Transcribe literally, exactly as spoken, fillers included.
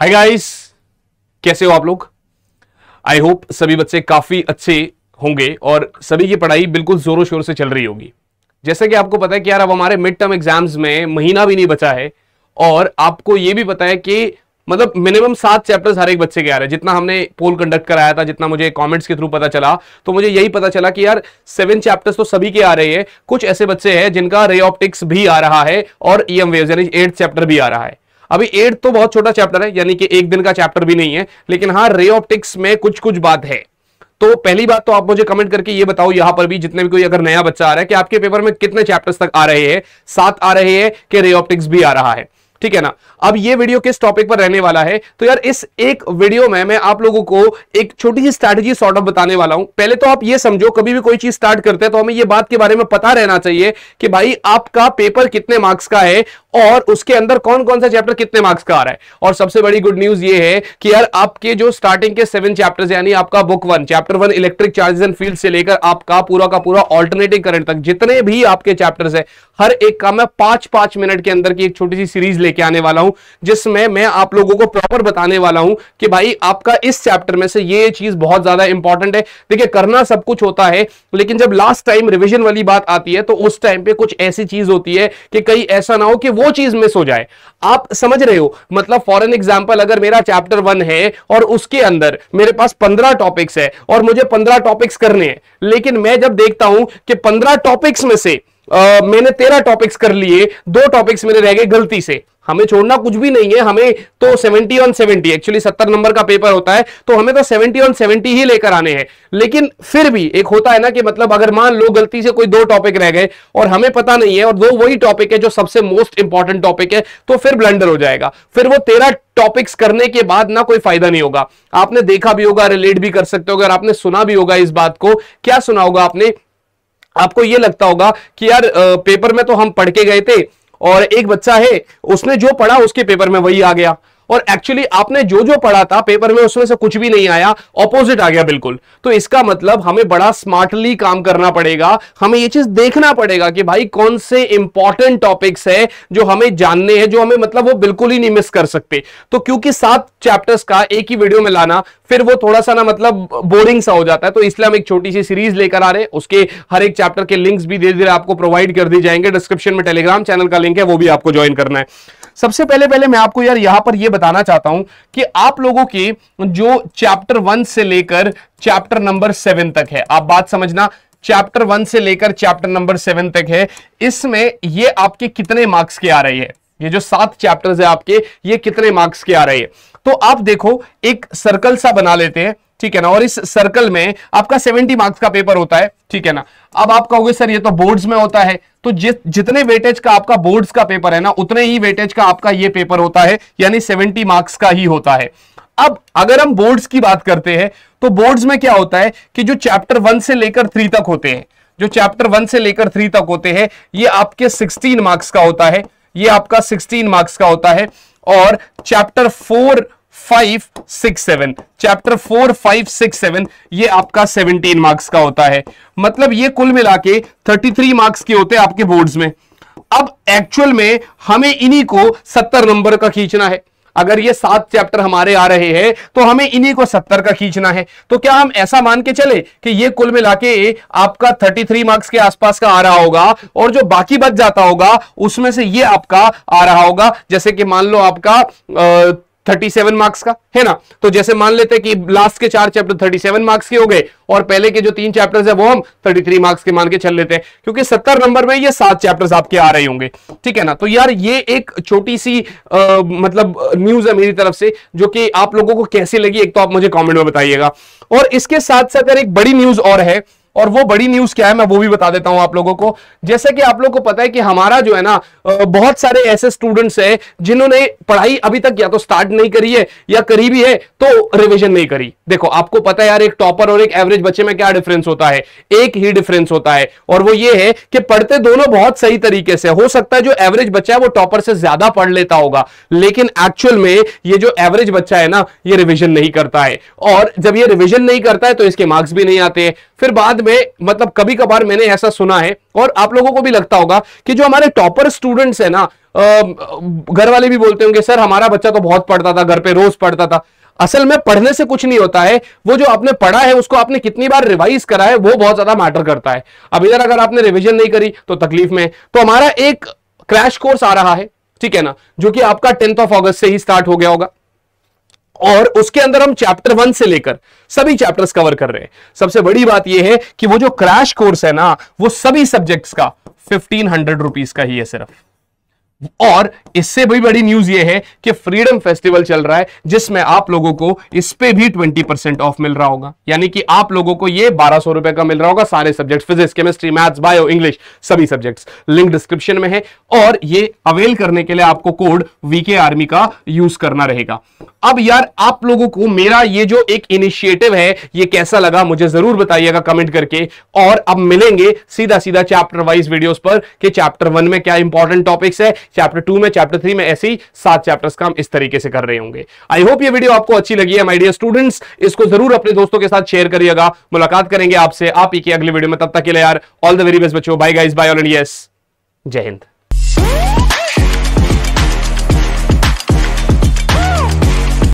Hi guys, कैसे हो आप लोग। आई होप सभी बच्चे काफी अच्छे होंगे और सभी की पढ़ाई बिल्कुल जोरों शोर से चल रही होगी। जैसे कि आपको पता है कि यार अब हमारे मिड टर्म एग्जाम्स में महीना भी नहीं बचा है और आपको ये भी पता है कि मतलब मिनिमम सात चैप्टर्स हर एक बच्चे के आ रहे हैं। जितना हमने पोल कंडक्ट कराया था, जितना मुझे कमेंट्स के थ्रू पता चला, तो मुझे यही पता चला कि यार सेवन चैप्टर्स तो सभी के आ रहे हैं। कुछ ऐसे बच्चे हैं जिनका रे ऑप्टिक्स भी आ रहा है और ई एम वेव्स यानी एट चैप्टर भी आ रहा है। अभी एट तो बहुत छोटा चैप्टर है, यानी कि एक दिन का चैप्टर भी नहीं है, लेकिन हाँ रे ऑप्टिक्स में कुछ कुछ बात है। तो पहली बात तो आप मुझे कमेंट करके ये बताओ यहाँ पर भी, जितने भी कोई अगर नया बच्चा आ रहा है, कि आपके पेपर में कितने चैप्टर्स तक आ रहे हैं, सात आ रहे हैं कि रे ऑप्टिक्स भी आ रहा है, ठीक है ना। अब ये वीडियो किस टॉपिक पर रहने वाला है, तो यार इस एक वीडियो में मैं आप लोगों को एक छोटी सी स्ट्रैटेजी सॉर्ट ऑफ बताने वाला हूं। पहले तो आप ये समझो, कभी भी कोई चीज स्टार्ट करते हैं तो हमें ये बात के बारे में पता रहना चाहिए कि भाई आपका पेपर कितने मार्क्स का है और उसके अंदर कौन कौन सा चैप्टर कितने मार्क्स का आ रहा है। और सबसे बड़ी गुड न्यूज ये है कि यार आपके जो स्टार्टिंग के सेवन चैप्टर्स, यानी आपका book one, chapter one electric charges and field से लेकर आपका पूरा का पूरा ऑल्टरनेटिंग करंट तक, जितने भी आपके चैप्टर्स है, हर एक का मैं पांच पांच मिनट के अंदर की एक छोटी सी सीरीज लेके आने वाला हूं, जिसमें मैं आप लोगों को प्रॉपर बताने वाला हूं कि भाई आपका इस चैप्टर में से ये चीज बहुत ज्यादा इंपॉर्टेंट है। देखिए, करना सब कुछ होता है, लेकिन जब लास्ट टाइम रिवीजन वाली बात आती है तो उस टाइम पे कुछ ऐसी चीज होती है कि कहीं ऐसा ना हो कि वो चीज मिस हो जाए। आप समझ रहे हो, मतलब फॉर एन एग्जाम्पल अगर मेरा चैप्टर वन है और उसके अंदर मेरे पास पंद्रह टॉपिक्स है और मुझे पंद्रह टॉपिक्स करने हैं, लेकिन मैं जब देखता हूं कि पंद्रह टॉपिक्स में से Uh, मैंने तेरह टॉपिक्स कर लिए, दो टॉपिक्स मेरे रह गए गलती से। हमें छोड़ना कुछ भी नहीं है, हमें तो सत्तर ऑन सत्तर, एक्चुअली सत्तर नंबर का पेपर होता है, तो हमें तो सत्तर ऑन सत्तर ही लेकर आने हैं। लेकिन फिर भी एक होता है ना कि मतलब अगर मान लो गलती से कोई दो टॉपिक रह गए और हमें पता नहीं है और दो वही टॉपिक है जो सबसे मोस्ट इंपॉर्टेंट टॉपिक है, तो फिर ब्लंडर हो जाएगा। फिर वो तेरह टॉपिक्स करने के बाद ना कोई फायदा नहीं होगा। आपने देखा भी होगा, रिलेट भी कर सकते हो, अगर आपने सुना भी होगा इस बात को। क्या सुना होगा आपने? आपको ये लगता होगा कि यार पेपर में तो हम पढ़ के गए थे और एक बच्चा है उसने जो पढ़ा उसके पेपर में वही आ गया, और एक्चुअली आपने जो जो पढ़ा था पेपर में उसमें से कुछ भी नहीं आया, ऑपोजिट आ गया बिल्कुल। तो इसका मतलब हमें बड़ा स्मार्टली काम करना पड़ेगा। हमें ये चीज देखना पड़ेगा कि भाई कौन से इंपॉर्टेंट टॉपिक्स है जो हमें जानने हैं, जो हमें मतलब वो बिल्कुल ही नहीं मिस कर सकते। तो क्योंकि सात चैप्टर्स का एक ही वीडियो में लाना फिर वो थोड़ा सा ना मतलब बोरिंग सा हो जाता है, तो इसलिए हम एक छोटी सी सीरीज लेकर आ रहे हैं। उसके हर एक चैप्टर के लिंक्स भी धीरे धीरे आपको प्रोवाइड कर दिए जाएंगे। डिस्क्रिप्शन में टेलीग्राम चैनल का लिंक है, वो भी आपको ज्वाइन करना है। सबसे पहले पहले मैं आपको यार यहां पर ये बताना चाहता हूं कि आप लोगों की जो चैप्टर वन से लेकर चैप्टर नंबर सेवन तक है, आप बात समझना, चैप्टर वन से लेकर चैप्टर नंबर सेवन तक है, इसमें ये आपके कितने मार्क्स के आ रही है। ये जो सात चैप्टर्स है आपके, ये कितने मार्क्स के आ रही है। तो आप देखो, एक सर्कल सा बना लेते हैं, ठीक है ना, और इस सर्कल में आपका सत्तर मार्क्स का पेपर होता है, ठीक है ना। अब आप कहोगे सर ये तो बोर्ड्स में होता है, तो जिस जितने वेटेज का आपका बोर्ड्स का पेपर है ना, उतने ही वेटेज का आपका ये पेपर होता है, यानी सत्तर मार्क्स का ही होता है। अब अगर हम बोर्ड्स की बात करते हैं तो बोर्ड्स में क्या होता है कि जो चैप्टर वन से लेकर थ्री तक होते हैं, जो चैप्टर वन से लेकर थ्री तक होते हैं, ये आपके सोलह मार्क्स का होता है, ये आपका सोलह मार्क्स का होता है। और chapter four five six seven chapter four five six seven ये आपका सत्रह मार्क्स का होता है। मतलब ये कुल मिला के तैंतीस मार्क्स के होते हैं आपके बोर्ड्स में। अब एक्चुअल में हमें इन्हीं को सत्तर नंबर का खींचना है। अगर ये सात चैप्टर हमारे आ रहे हैं तो हमें इन्हीं को सत्तर का खींचना है। तो क्या हम ऐसा मान के चले कि ये कुल मिला के आपका तैंतीस मार्क्स के आसपास का आ रहा होगा और जो बाकी बच जाता होगा उसमें से ये आपका आ रहा होगा, जैसे कि मान लो आपका आ, सैंतीस मार्क्स का है ना। तो जैसे मान लेते हैं कि लास्ट के चार चैप्टर सैंतीस मार्क्स के हो गए और पहले के जो तीन चैप्टर्स है वो हम तैंतीस मार्क्स के मान के चल लेते हैं, क्योंकि सत्तर नंबर में ये सात चैप्टर्स आपके आ रहे होंगे, ठीक है ना। तो यार ये एक छोटी सी आ, मतलब न्यूज है मेरी तरफ से, जो कि आप लोगों को कैसे लगी एक तो आप मुझे कॉमेंट में बताइएगा। और इसके साथ साथ यार एक बड़ी न्यूज और है, और वो बड़ी न्यूज क्या है मैं वो भी बता देता हूं आप लोगों को। जैसे कि आप लोगों को पता है कि हमारा जो है ना, बहुत सारे ऐसे स्टूडेंट्स हैं जिन्होंने पढ़ाई अभी तक या तो स्टार्ट नहीं करी है या करी भी है तो रिवीजन नहीं करी। देखो, आपको पता है यार एक टॉपर और एक एवरेज बच्चे में क्या डिफरेंस होता है, एक ही डिफरेंस होता है, और वो ये है कि पढ़ते दोनों बहुत सही तरीके से। हो सकता है जो एवरेज बच्चा है वो टॉपर से ज्यादा पढ़ लेता होगा, लेकिन एक्चुअल में ये जो एवरेज बच्चा है ना, ये रिवीजन नहीं करता है, और जब ये रिवीजन नहीं करता है तो इसके मार्क्स भी नहीं आते हैं। फिर बाद में मतलब कभी कभार मैंने ऐसा सुना है और आप लोगों को भी लगता होगा कि जो हमारे टॉपर स्टूडेंट्स है ना, घर वाले भी बोलते होंगे सर हमारा बच्चा तो बहुत पढ़ता था, घर पे रोज पढ़ता था। असल में पढ़ने से कुछ नहीं होता है, वो जो आपने पढ़ा है उसको आपने कितनी बार रिवाइज करा है वो बहुत ज्यादा मैटर करता है। अब इधर अगर आपने रिविजन नहीं करी तो तकलीफ में। तो हमारा एक क्रैश कोर्स आ रहा है, ठीक है ना, जो कि आपका टेंथ ऑफ अगस्त से ही स्टार्ट हो गया होगा, और उसके अंदर हम चैप्टर वन से लेकर सभी चैप्टर्स कवर कर रहे हैं। सबसे बड़ी बात यह है कि वो जो क्रैश कोर्स है ना वो सभी सब्जेक्ट्स का फिफ्टीन हंड्रेड रुपीज का ही है सिर्फ। और इससे भी बड़ी न्यूज ये है कि फ्रीडम फेस्टिवल चल रहा है जिसमें आप लोगों को इस पे भी ट्वेंटी परसेंट ऑफ मिल रहा होगा, यानी कि आप लोगों को ये बारह सौ रुपए का मिल रहा होगा। सारे subjects physics, chemistry, maths, bio, English, सभी सब्जेक्ट्स लिंक डिस्क्रिप्शन में है, और ये अवेल करने के लिए आपको कोड वीके आर्मी का यूज करना रहेगा। अब यार आप लोगों को मेरा ये जो एक इनिशिएटिव है ये कैसा लगा मुझे जरूर बताइएगा कमेंट करके, और अब मिलेंगे सीधा सीधा चैप्टर वाइज वीडियोस पर कि चैप्टर वन में क्या इंपॉर्टेंट टॉपिक्स है, चैप्टर टू में, चैप्टर थ्री में, ऐसे ही सात चैप्टर्स का हम इस तरीके से कर रहे होंगे। आई होप ये वीडियो आपको अच्छी लगी है माय डियर स्टूडेंट्स, इसको जरूर अपने दोस्तों के साथ शेयर करिएगा। मुलाकात करेंगे आपसे आप ही के अगले वीडियो में, तब तक के लिए यार ऑल द वेरी बेस्ट बच्चों, bye guys, bye all, and yes, जय हिंद।